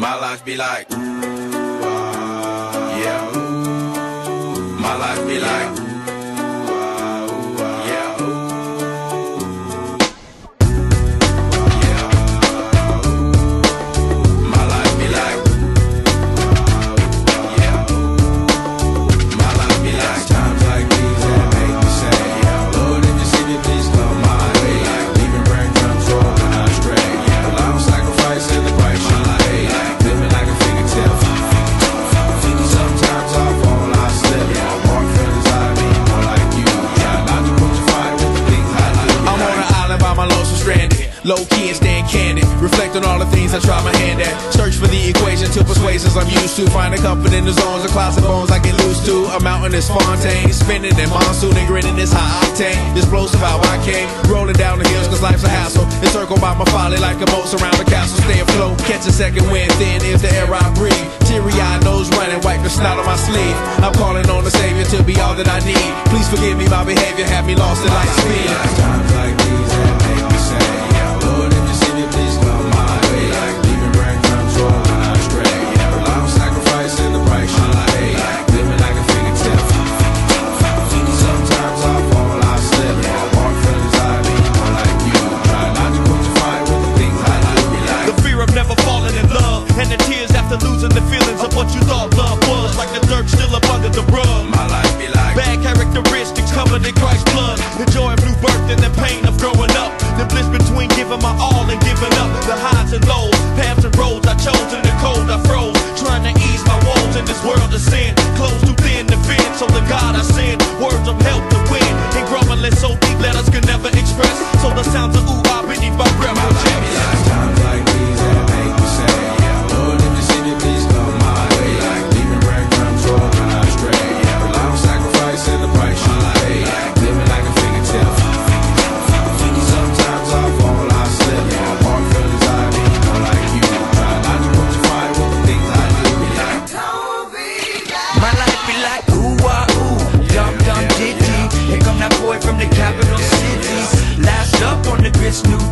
My life be like, yeah. My life be like. Low-key and stand candid, reflect on all the things I try my hand at. Search for the equation to persuasions I'm used to. Finding comfort in the zones of clouds and bones I get loose to. A mountain is Fontaine, spinning and monsoon and grinning is high octane. Explosive how I came, rolling down the hills cause life's a hassle. Encircled by my folly like a moat around the castle. Stay afloat, catch a second wind, thin is the air I breathe. Teary-eyed, nose running, wipe the snout on my sleeve. I'm calling on the Savior to be all that I need. Please forgive me, my behavior had me lost at light speed. Times like these that make me sad. Losing the feelings of what you thought love was, like the dirt still up under the rug. My life be like bad characteristics covered in Christ's blood. Enjoying new birth and the pain of growing up. The bliss between giving my all and giving up. The highs and lows, paths and roads I chose, and the cold I froze. Trying to ease my woes in this world of sin. Close too thin to fit, so the God I send words of help to win. And grumbling so deep letters could never express. So the sounds of ooh I beneath my breath. My life be like times like these that make me sad. Please come my way, like leaving breadcrumbs rolling out straight. The love sacrifice and the price you pay, like living like a fingertip. Sometimes I fall, I slip. My heart feels I need more like you. Try not to quantify with the things I do. Be like, don't be like. My life be like ooh ah ooh, dum dum ditty. Here come that boy from the capital cities. Last up on the bitch new.